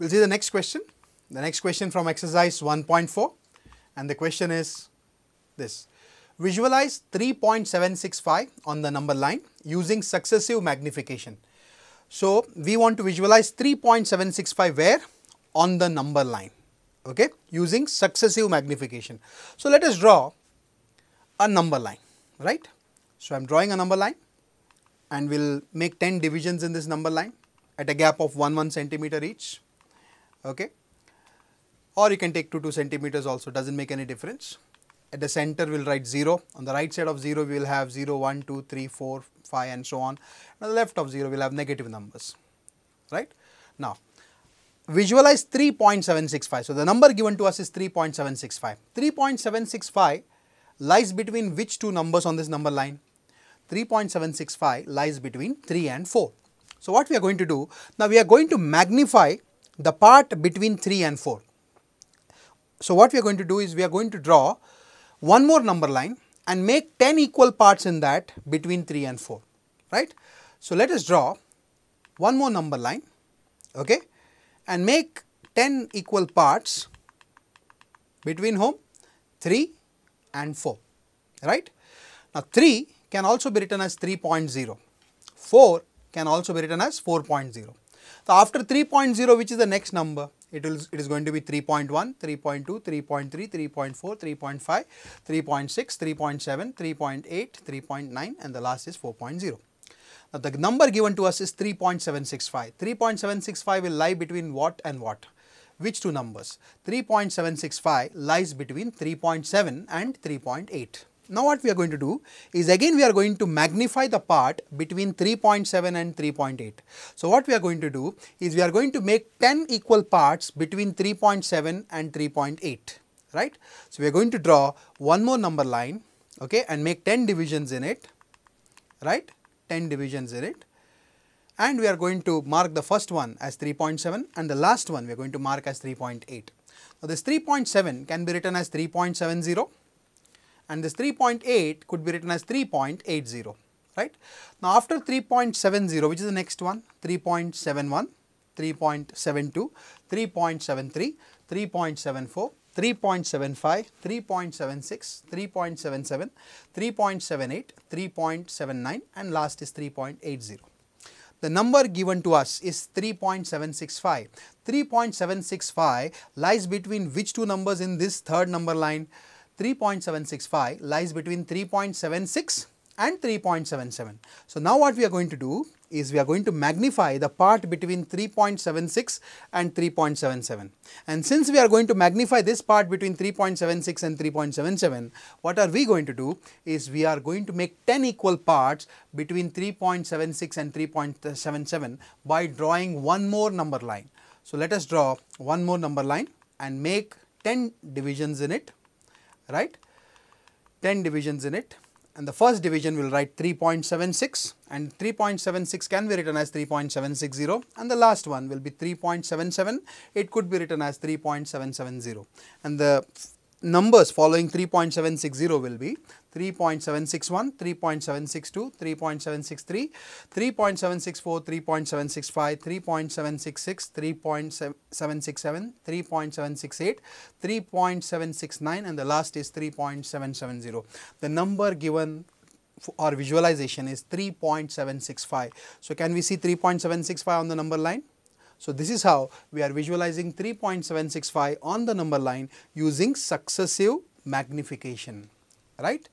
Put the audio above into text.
We will see the next question. The next question from exercise 1.4, and the question is this. Visualize 3.765 on the number line using successive magnification. So, we want to visualize 3.765 where? On the number line, okay, using successive magnification. So, let us draw a number line, right. So, I am drawing a number line and we will make 10 divisions in this number line at a gap of 1 centimeter each, okay. Or you can take 2 centimeters also, does not make any difference. At the center we will write 0, on the right side of 0 we will have 0, 1, 2, 3, 4, 5 and so on. On the left of 0 we will have negative numbers, right. Now, visualize 3.765. So, the number given to us is 3.765. 3.765 lies between which two numbers on this number line? 3.765 lies between 3 and 4. So, what we are going to do? Now, we are going to magnify the part between 3 and 4. So, what we are going to do is we are going to draw one more number line and make 10 equal parts in that between 3 and 4, right. So, let us draw one more number line, okay, and make 10 equal parts between 3 and 4, right. Now, 3 can also be written as 3.0, 4 can also be written as 4.0. So, after 3.0, which is the next number? It is going to be 3.1, 3.2, 3.3, 3.4, 3.5, 3.6, 3.7, 3.8, 3.9 and the last is 4.0. Now, the number given to us is 3.765. 3.765 will lie between what and what? Which two numbers? 3.765 lies between 3.7 and 3.8. Now, what we are going to do is again we are going to magnify the part between 3.7 and 3.8. So, what we are going to do is we are going to make 10 equal parts between 3.7 and 3.8, right. So, we are going to draw one more number line, okay, and make 10 divisions in it, right, 10 divisions in it, and we are going to mark the first one as 3.7 and the last one we are going to mark as 3.8. Now, this 3.7 can be written as 3.70. And this 3.8 could be written as 3.80, right. Now, after 3.70, which is the next one? 3.71, 3.72, 3.73, 3.74, 3.75, 3.76, 3.77, 3.78, 3.79 and last is 3.80. The number given to us is 3.765. 3.765 lies between which two numbers in this third number line? 3.765 lies between 3.76 and 3.77. So, now what we are going to do is we are going to magnify the part between 3.76 and 3.77. And since we are going to magnify this part between 3.76 and 3.77, what are we going to do is we are going to make 10 equal parts between 3.76 and 3.77 by drawing one more number line. So, let us draw one more number line and make 10 divisions in it, right, 10 divisions in it, and the first division we will write 3.76 and 3.76 can be written as 3.760 and the last one will be 3.77, it could be written as 3.770 and the numbers following 3.760 will be 3.761, 3.762, 3.763, 3.764, 3.765, 3.766, 3.767, 3.768, 3.769 and the last is 3.770. The number given for our visualization is 3.765. So, can we see 3.765 on the number line? So, this is how we are visualizing 3.765 on the number line using successive magnification, right.